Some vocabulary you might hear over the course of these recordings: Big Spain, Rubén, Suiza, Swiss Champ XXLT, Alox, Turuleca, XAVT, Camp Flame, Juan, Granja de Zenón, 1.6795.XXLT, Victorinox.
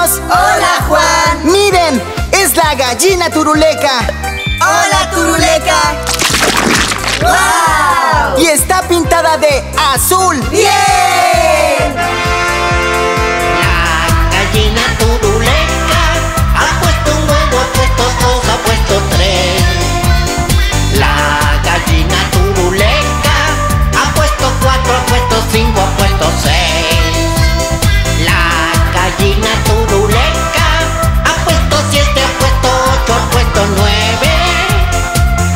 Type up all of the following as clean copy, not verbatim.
amigos! ¡Hola, Juan! ¡Miren! ¡Es la gallina Turuleca! ¡Hola, Turuleca! ¡Wow! Y está pintada de azul. ¡Bien! La gallina Turuleca ha puesto un huevo, ha puesto dos, ha puesto tres. La gallina Turuleca ha puesto cuatro, ha puesto cinco, ha puesto seis. La gallina Turuleca ha puesto siete, ha puesto ocho, ha puesto nueve.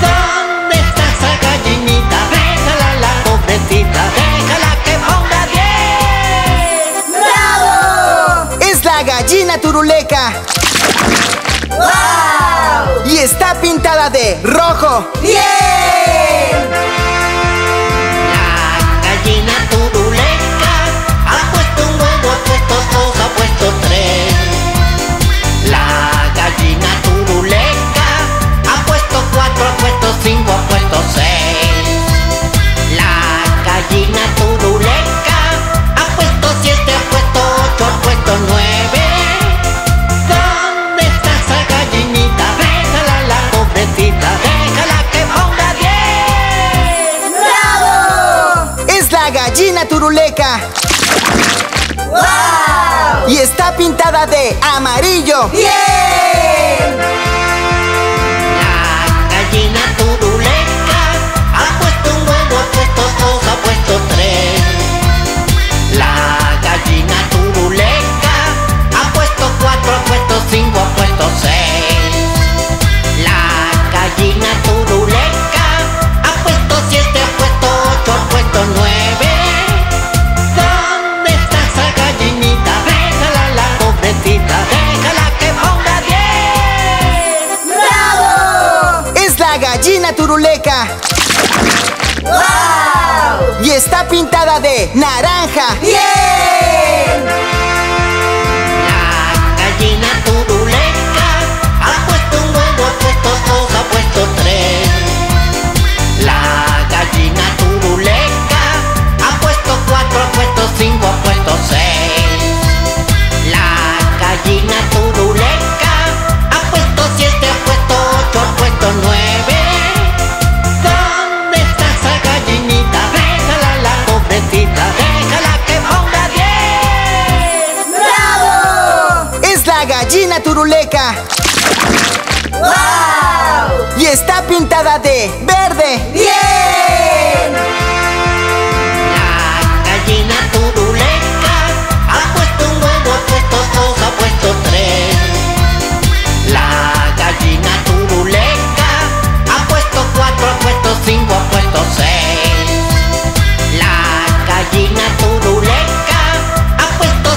¿Dónde está esa gallinita? Déjala, la pobrecita, déjala que ponga diez. ¡Bravo! Es la gallina Turuleca. ¡Wow! Y está pintada de rojo. ¡Bien! La gallina Turuleca ha puesto un huevo, ha puesto dos, ha puesto tres. La gallina Turuleca ha puesto cuatro, ha puesto cinco, ha puesto seis. La gallina Turuleca ha puesto siete, ha puesto ocho, ha puesto nueve. Déjala que ponga diez. ¡Bravo! Es la gallina Turuleca. ¡Wow! Y está pintada de amarillo. ¡Bien! La gallina Turuleca ha puesto un huevo, ha puesto dos, ha puesto tres. La gallina Turuleca ha puesto cuatro, ha puesto cinco, ha puesto seis. La gallina Turuleca ha puesto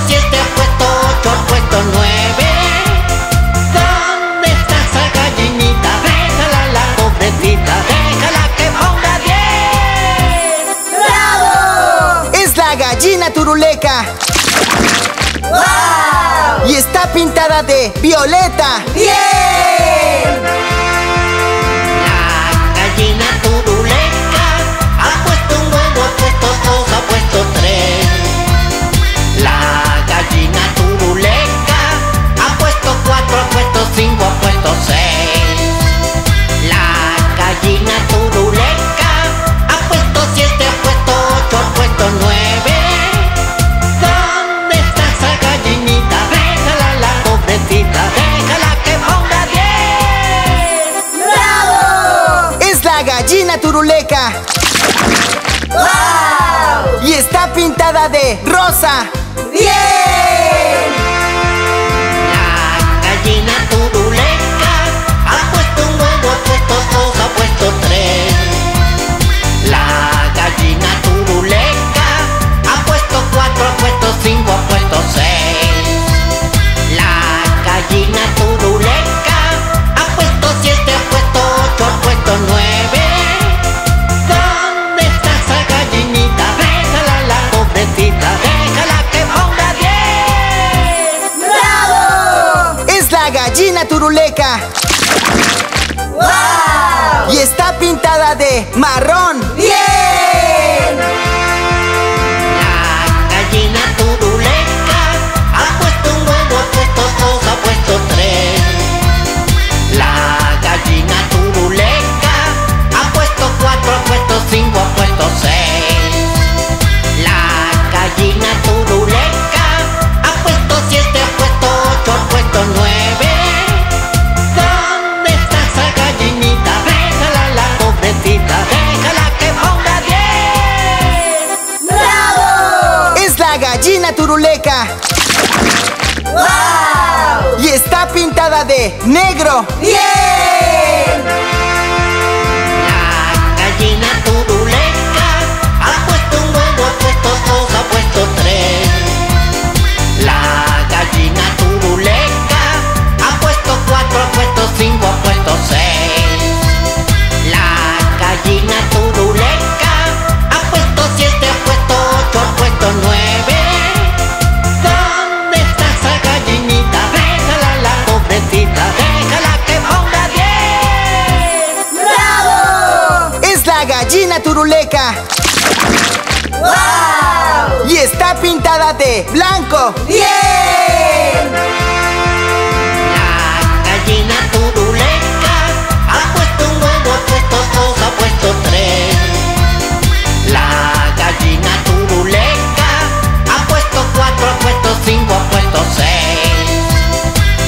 siete, ha puesto ocho, ha puesto nueve. ¿Dónde está esa gallinita? Déjala, la pobrecita, déjala que ponga diez. ¡Bravo! Es la gallina Turuleca. ¡Wow! Y está pintada de naranja. ¡Bien! La gallina Turuleca ha puesto un huevo, ha puesto dos, ha puesto tres. La gallina Turuleca ha puesto cuatro, ha puesto cinco, ha puesto seis. La gallina Turuleca ha puesto siete, ha puesto ocho, ha puesto nueve. ¿Dónde está esa gallinita? Déjala, la pobrecita, déjala que ponga diez. ¡Bravo! Es la gallina Turuleca. ¡Wow! Y está pintada de verde. ¡Bien! La gallina Turuleca ha puesto un huevo, ha puesto dos, ha puesto tres. La gallina Turuleca ha puesto cuatro, ha puesto cinco, ha puesto seis. La gallina Turuleca ha puesto siete, ha puesto ocho, ha puesto nueve. Déjala que ponga diez. ¡Bravo! Es la gallina Turuleca. ¡Wow! Y está pintada de violeta. ¡Bien! La gallina Turuleca ha puesto un huevo, ha puesto dos, ha puesto tres. La gallina Turuleca ha puesto cuatro, ha puesto cinco, ha puesto seis. La gallina Turuleca ha puesto siete, ha puesto ocho, ha puesto nueve. ¿Dónde está esa gallinita? Déjala, la pobrecita, déjala que ponga diez. ¡Bravo! Es la gallina Turuleca. ¡Wow! Y está pintada de rosa. ¡Bien! La gallina Turuleca ha puesto un huevo, ha puesto dos, ha puesto tres. La gallina Turuleca ha puesto cuatro, ha puesto cinco, ha puesto seis. La gallina Turuleca ha puesto siete, ha puesto ocho, ha puesto nueve. ¿Dónde está esa gallinita? Déjala, la pobrecita, déjala que ponga diez. ¡Bravo! Es la gallina Turuleca. ¡Wow! Y está pintada de marrón. ¡Bien! La gallina Turuleca ha puesto un huevo, ha puesto Turuleca. ¡Wow! Y está pintada de negro. ¡Bien! La gallina Turuleca ha puesto un huevo, ha puesto dos, ha puesto tres. La gallina Turuleca ha puesto cuatro, ha puesto cinco, ha puesto seis. La gallina Turuleca ha puesto siete, ha puesto ocho, ha puesto nueve. ¡Déjala que ponga 10! ¡Bravo! ¡Es la gallina Turuleca! ¡Wow! Y está pintada de blanco. ¡Bien! La gallina Turuleca ha puesto un huevo, ha puesto dos, ha puesto tres. La gallina Turuleca ha puesto cuatro, ha puesto cinco, ha puesto seis.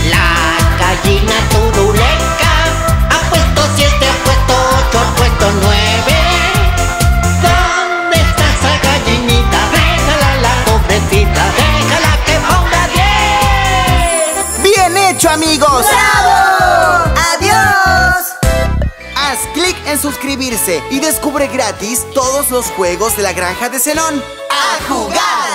La gallina Turuleca ha puesto siete, ha puesto ocho, ha puesto nueve. ¿Dónde está esa gallinita? Déjala la pobrecita, déjala que ponga 10. ¡Bien hecho, amigos! ¡Bravo! ¡Adiós! Haz clic en suscribirse y descubre gratis todos los juegos de la Granja de Zenón. ¡A jugar!